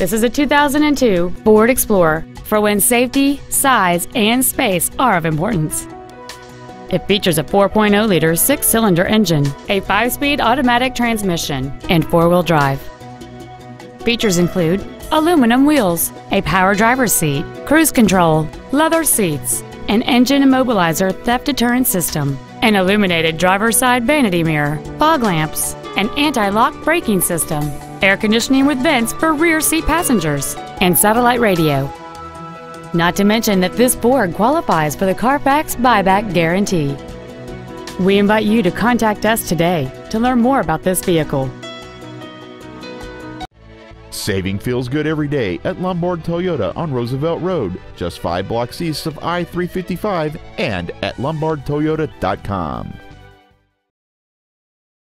This is a 2002 Ford Explorer for when safety, size, and space are of importance. It features a 4.0-liter six-cylinder engine, a 5-speed automatic transmission, and four-wheel drive. Features include aluminum wheels, a power driver's seat, cruise control, leather seats, an engine immobilizer theft deterrent system, an illuminated driver's side vanity mirror, fog lamps, an anti-lock braking system, air conditioning with vents for rear seat passengers, and satellite radio. Not to mention that this Ford qualifies for the Carfax buyback guarantee. We invite you to contact us today to learn more about this vehicle. Saving feels good every day at Lombard Toyota on Roosevelt Road, just 5 blocks east of I-355, and at lombardtoyota.com.